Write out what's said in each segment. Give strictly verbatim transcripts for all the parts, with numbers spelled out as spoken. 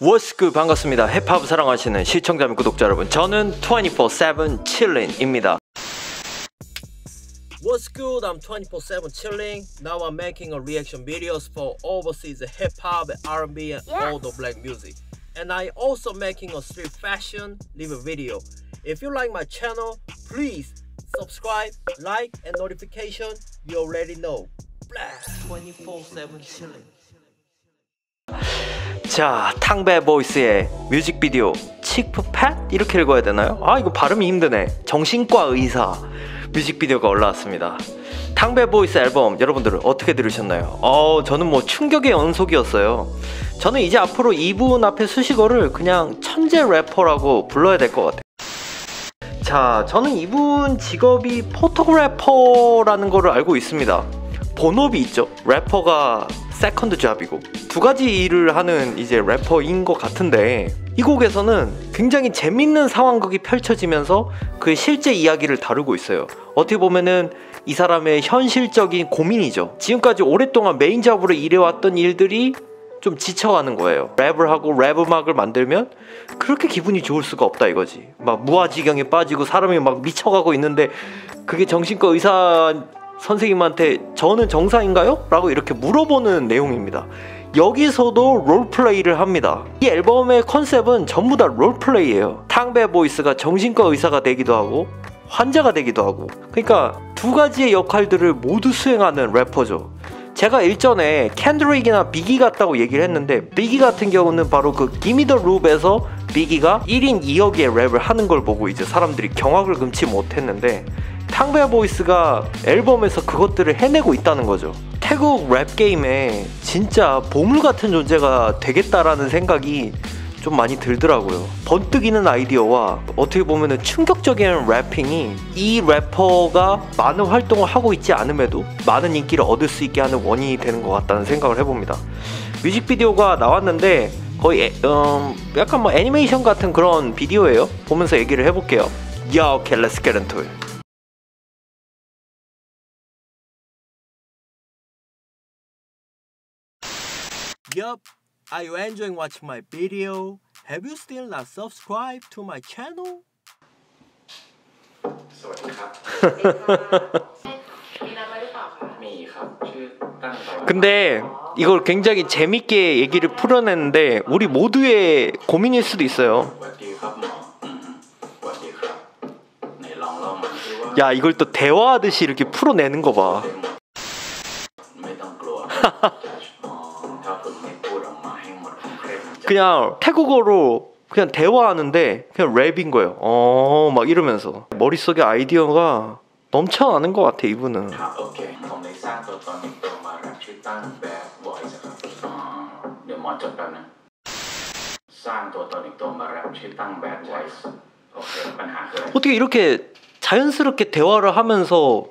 워스크 반갑습니다. 힙합 사랑하시는 시청자 및 구독자 여러분, 저는 이십사 칠린입니다. What's good? I'm twenty-four seven chilling. Now I'm making a reaction videos for overseas hip hop, R and B, and yes. all the black music. And I also making a street fashion live video. If you like my channel, please subscribe, like, and notification. You already know. twenty-four seven chilling. 자, 탕배보이스의 뮤직비디오 칙프팻? 이렇게 읽어야 되나요? 아, 이거 발음이 힘드네. 정신과 의사 뮤직비디오가 올라왔습니다. 탕배보이스 앨범 여러분들은 어떻게 들으셨나요? 어, 저는 뭐 충격의 연속이었어요. 저는 이제 앞으로 이분 앞에 수식어를 그냥 천재 래퍼라고 불러야 될 것 같아요. 자, 저는 이분 직업이 포토래퍼라는 거를 알고 있습니다. 본업이 있죠. 래퍼가 세컨드 잡이고 두 가지 일을 하는 이제 래퍼인 것 같은데, 이 곡에서는 굉장히 재밌는 상황극이 펼쳐지면서 그의 실제 이야기를 다루고 있어요. 어떻게 보면은 이 사람의 현실적인 고민이죠. 지금까지 오랫동안 메인 잡으로 일해왔던 일들이 좀 지쳐가는 거예요. 랩을 하고 랩 음악을 만들면 그렇게 기분이 좋을 수가 없다 이거지. 막 무아지경에 빠지고 사람이 막 미쳐가고 있는데, 그게 정신과 의사 선생님한테 저는 정상인가요? 라고 이렇게 물어보는 내용입니다. 여기서도 롤플레이를 합니다. 이 앨범의 컨셉은 전부 다 롤플레이예요. 탕배보이스가 정신과 의사가 되기도 하고 환자가 되기도 하고, 그러니까 두 가지의 역할들을 모두 수행하는 래퍼죠. 제가 일전에 캔드릭이나 비기 같다고 얘기를 했는데, 비기 같은 경우는 바로 그 기미 더 룹에서 비기가 일인 이역의 랩을 하는 걸 보고 이제 사람들이 경악을 금치 못했는데, 탕배보이스가 앨범에서 그것들을 해내고 있다는 거죠. 태국 랩게임에 진짜 보물 같은 존재가 되겠다라는 생각이 좀 많이 들더라고요. 번뜩이는 아이디어와 어떻게 보면 충격적인 래핑이 이 래퍼가 많은 활동을 하고 있지 않음에도 많은 인기를 얻을 수 있게 하는 원인이 되는 것 같다는 생각을 해봅니다. 뮤직비디오가 나왔는데 거의 에, 음, 약간 뭐 애니메이션 같은 그런 비디오예요. 보면서 얘기를 해볼게요. 야, 오케이, let's get into it. Yup, are you enjoying watching my video? Have you still not subscribed to my channel? 근데 이걸 굉장히 재밌게 얘기를 풀어냈는데 우리 모두의 고민일 수도 있어요. 야, 이걸 또 대화하듯이 이렇게 풀어내는 거 봐. 그냥 태국어로 그냥 대화하는데 그냥 랩인 거예요. 어, 막 이러면서 머릿속에 아이디어가 넘쳐나는 것 같아 이분은. 어떻게 이렇게 자연스럽게 대화를 하면서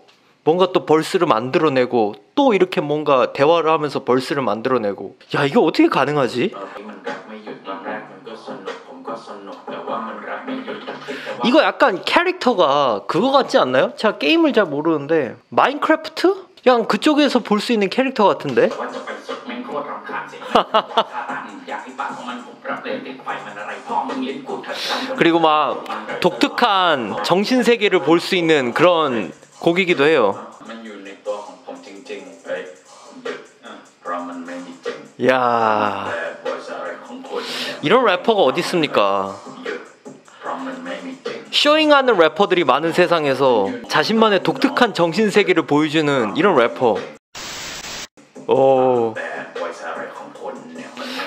뭔가 또 벌스를 만들어내고, 또 이렇게 뭔가 대화를 하면서 벌스를 만들어내고, 야, 이거 어떻게 가능하지? 이거 약간 캐릭터가 그거 같지 않나요? 제가 게임을 잘 모르는데 마인크래프트? 그냥 그쪽에서 볼 수 있는 캐릭터 같은데? 그리고 막 독특한 정신세계를 볼 수 있는 그런 곡이기도 해요. 야, 이런 래퍼가 어디 있습니까? 쇼잉하는 래퍼들이 많은 세상에서 자신만의 독특한 정신세계를 보여주는 이런 래퍼. 오,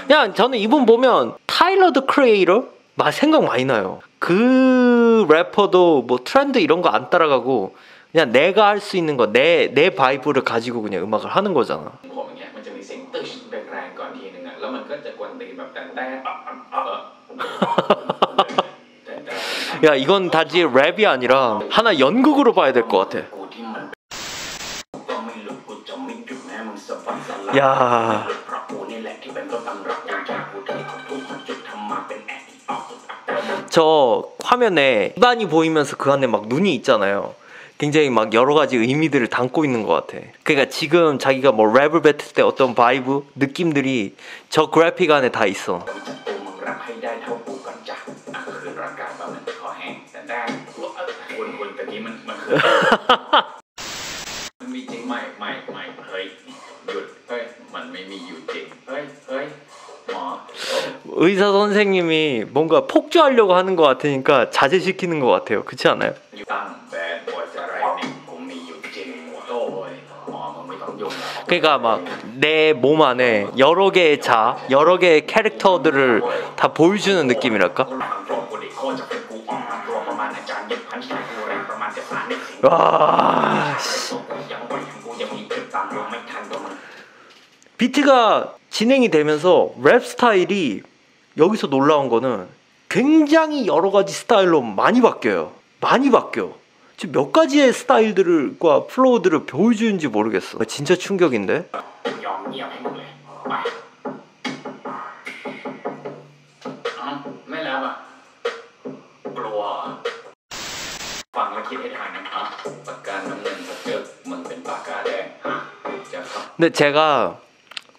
그냥 저는 이분 보면 타일러 더 크리에이터? 막 생각 많이 나요. 그 래퍼도 뭐 트렌드 이런 거 안 따라가고 그냥 내가 할 수 있는 거, 내 내 바이브를 가지고 그냥 음악을 하는 거잖아. 야, 이건 단지 랩이 아니라 하나 연극으로 봐야 될 것 같아. 야, 저 화면에 입안이 보이면서 그 안에 막 눈이 있잖아요. 굉장히 막 여러 가지 의미들을 담고 있는 것 같아. 그러니까 지금 자기가 뭐 랩을 뱉을 때 어떤 바이브, 느낌들이 저 그래픽 안에 다 있어. มีจริงไม่ไม่ไม่เฮ้ยหยุดเฮ้ยมันไม่มีอยู่จริงเฮ้ยเฮ้ยหมอ의사 선생님이 뭔가 폭주하려고 하는 것 같으니까 자제시키는 것 같아요. 그렇지 않아요? 그러니까 막 내 몸 안에 여러 개의 자, 여러 개의 캐릭터들을 다 보여주는 느낌이랄까? 와, 비트가 진행이 되면서 랩 스타일이 여기서 놀라운 거는 굉장히 여러 가지 스타일로 많이 바뀌어요. 많이 바뀌어. 지금 몇 가지의 스타일들과 플로우들을 보여주는지 모르겠어. 진짜 충격인데? 근데 제가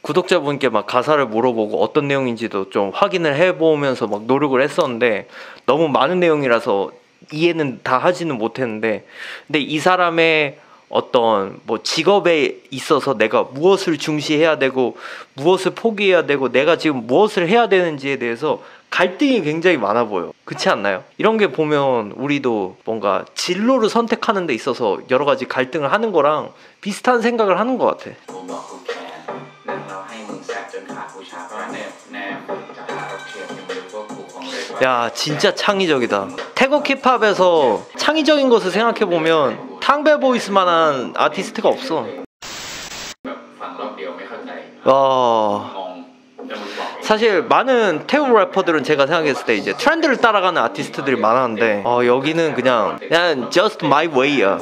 구독자분께 막 가사를 물어보고 어떤 내용인지도 좀 확인을 해보면서 막 노력을 했었는데 너무 많은 내용이라서 이해는 다 하지는 못했는데, 근데 이 사람의 어떤 뭐 직업에 있어서 내가 무엇을 중시해야 되고 무엇을 포기해야 되고 내가 지금 무엇을 해야 되는지에 대해서 갈등이 굉장히 많아 보여. 그렇지 않나요? 이런 게 보면 우리도 뭔가 진로를 선택하는 데 있어서 여러 가지 갈등을 하는 거랑 비슷한 생각을 하는 것 같아. 야, 진짜 창의적이다. 태국 힙합에서 창의적인 것을 생각해보면 탕배보이스만한 아티스트가 없어. 와, 사실 많은 태국 래퍼들은 제가 생각했을 때 이제 트렌드를 따라가는 아티스트들이 많았는데 어, 여기는 그냥 그냥 just my way야.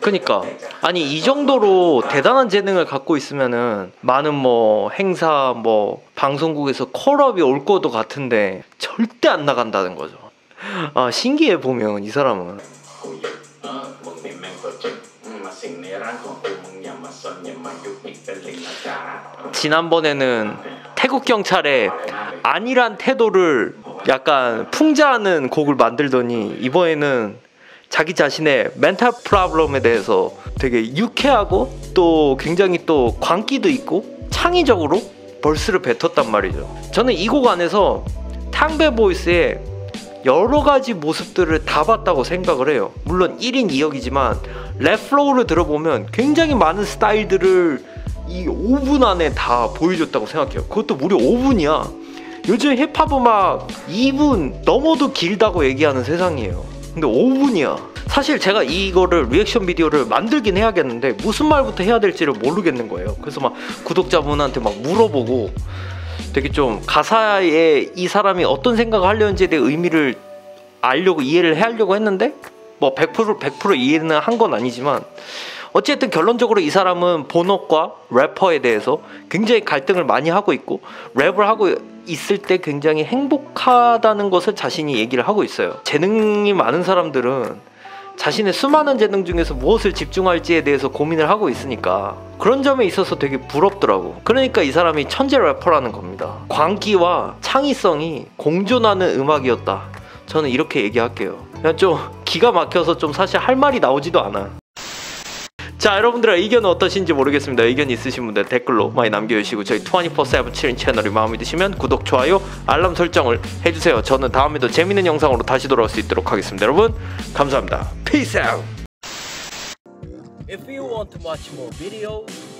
그니까 아니 이 정도로 대단한 재능을 갖고 있으면은 많은 뭐 행사 뭐 방송국에서 콜업이 올 것도 같은데 절대 안 나간다는 거죠. 아, 신기해. 보면 이 사람은 지난번에는 태국 경찰에 안일한 태도를 약간 풍자하는 곡을 만들더니 이번에는 자기 자신의 멘탈 프로블럼에 대해서 되게 유쾌하고 또 굉장히 또 광기도 있고 창의적으로 벌스를 뱉었단 말이죠. 저는 이 곡 안에서 탕배보이스의 여러 가지 모습들을 다 봤다고 생각을 해요. 물론 일인 이역이지만 랩 플로우를 들어보면 굉장히 많은 스타일들을 이 오 분 안에 다 보여줬다고 생각해요. 그것도 무려 오 분이야. 요즘 힙합 음악 이 분 넘어도 길다고 얘기하는 세상이에요. 근데 오 분이야. 사실 제가 이거를 리액션 비디오를 만들긴 해야겠는데 무슨 말부터 해야 될지를 모르겠는 거예요. 그래서 막 구독자분한테 막 물어보고 되게 좀 가사에 이 사람이 어떤 생각을 하려는지에 대해 의미를 알려고 이해를 하려고 했는데 뭐 백 퍼센트 백 퍼센트 이해는 한 건 아니지만 어쨌든 결론적으로 이 사람은 본업과 래퍼에 대해서 굉장히 갈등을 많이 하고 있고 랩을 하고 있을 때 굉장히 행복하다는 것을 자신이 얘기를 하고 있어요. 재능이 많은 사람들은 자신의 수많은 재능 중에서 무엇을 집중할지에 대해서 고민을 하고 있으니까 그런 점에 있어서 되게 부럽더라고. 그러니까 이 사람이 천재 래퍼라는 겁니다. 광기와 창의성이 공존하는 음악이었다. 저는 이렇게 얘기할게요. 그냥 좀 기가 막혀서 좀 사실 할 말이 나오지도 않아. 자, 여러분들의 의견은 어떠신지 모르겠습니다. 의견 있으신 분들 댓글로 많이 남겨주시고 저희 이십사 칠 칠인 채널이 마음에 드시면 구독, 좋아요, 알람 설정을 해주세요. 저는 다음에도 재밌는 영상으로 다시 돌아올 수 있도록 하겠습니다. 여러분 감사합니다. Peace out! If you want to watch more videos